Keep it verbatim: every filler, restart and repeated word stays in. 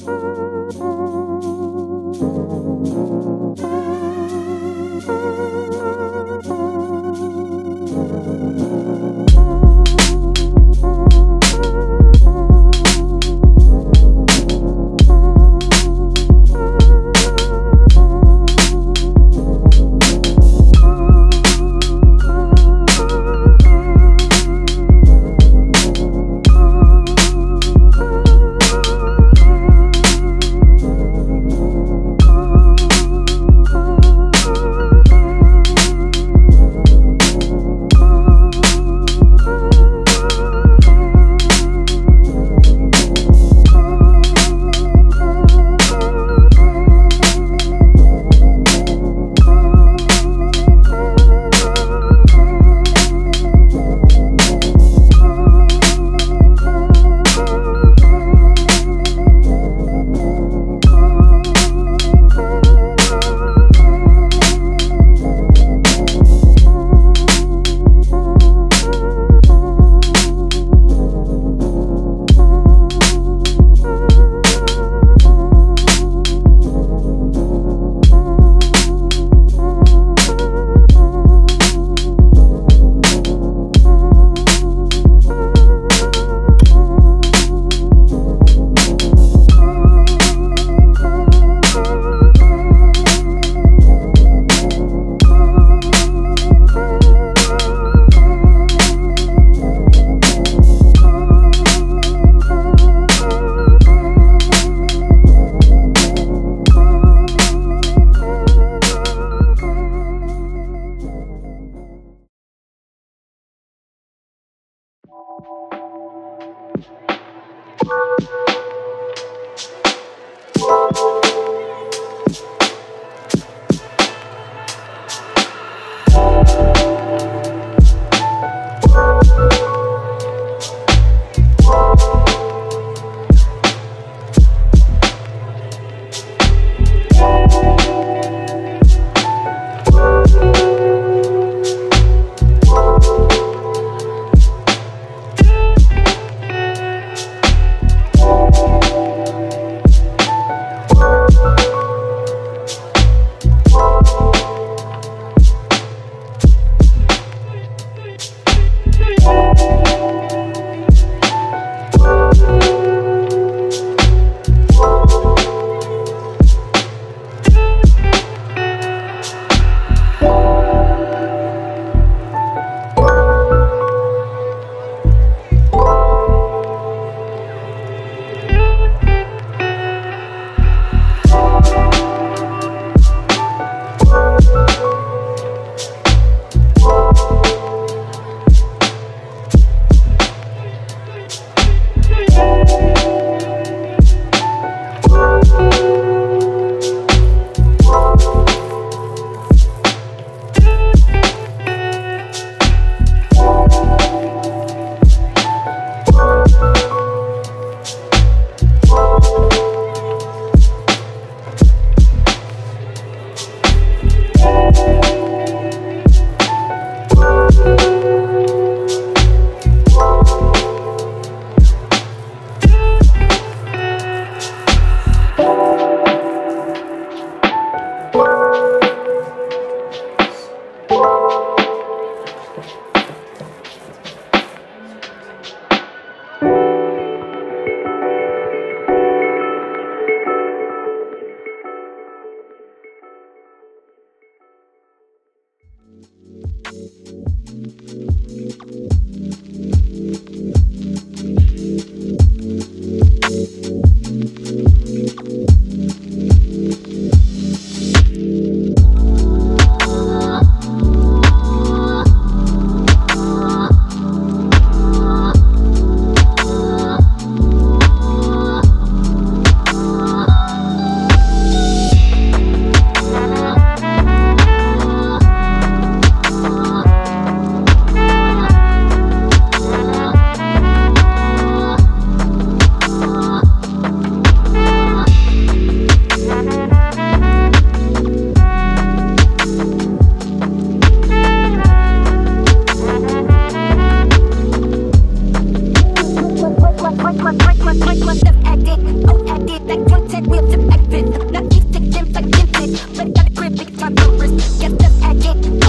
Oh, Like myself acted, oh acted, like contact with the active. Not easy, like gifted, but got a grip, big time numbers. Get the acted.